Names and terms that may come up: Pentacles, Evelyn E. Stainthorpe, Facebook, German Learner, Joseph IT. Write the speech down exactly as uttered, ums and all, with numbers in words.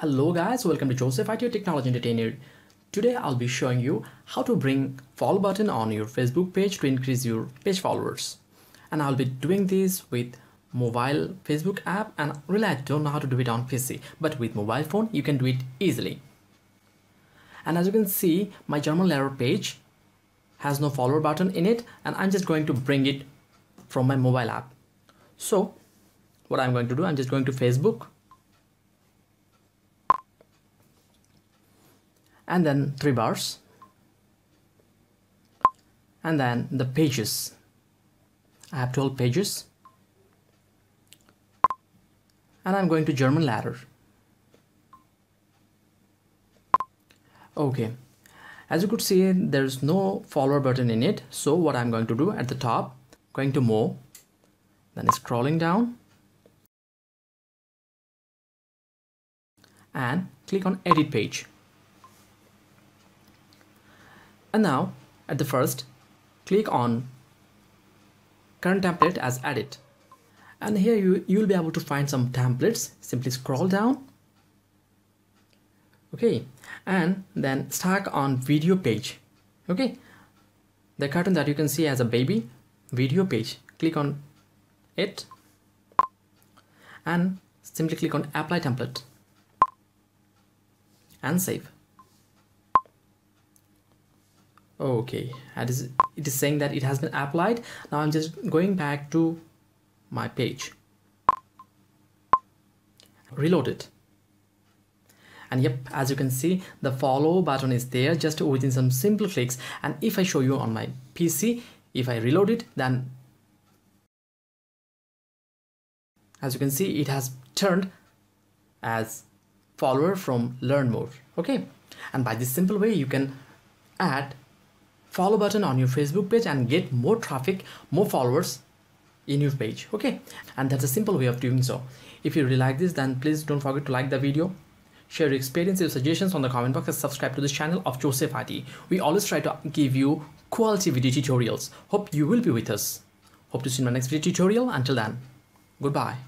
Hello guys, welcome to Joseph I T Technology Entertainer. Today I'll be showing you how to bring follow button on your Facebook page to increase your page followers. And I'll be doing this with mobile Facebook app, and really I don't know how to do it on P C, but with mobile phone you can do it easily. And as you can see, my German Learner page has no follower button in it, and I'm just going to bring it from my mobile app. So what I'm going to do, I'm just going to Facebook. And then three bars, and then the pages. I have twelve pages, and I'm going to German Learner. Okay, as you could see, there's no follower button in it. So what I'm going to do, at the top, going to more, then scrolling down and click on edit page. And now at the first, click on current template as edit, and here you you'll be able to find some templates. Simply scroll down, okay, and then stack on video page. Okay, the cartoon that you can see as a baby, video page, click on it and simply click on apply template and save. Okay, it is, it is saying that it has been applied. Now I'm just going back to my page, reload it, and yep, as you can see, the follow button is there just within some simple clicks. And if I show you on my P C, if I reload it, then as you can see, it has turned as follower from learn more. Okay, and by this simple way you can add follow button on your Facebook page and get more traffic, more followers in your page. Okay, and that's a simple way of doing so. If you really like this, then please don't forget to like the video, share your experience, your suggestions on the comment box, and subscribe to this channel of Joseph I T. We always try to give you quality video tutorials. Hope you will be with us. Hope to see you in my next video tutorial. Until then, goodbye.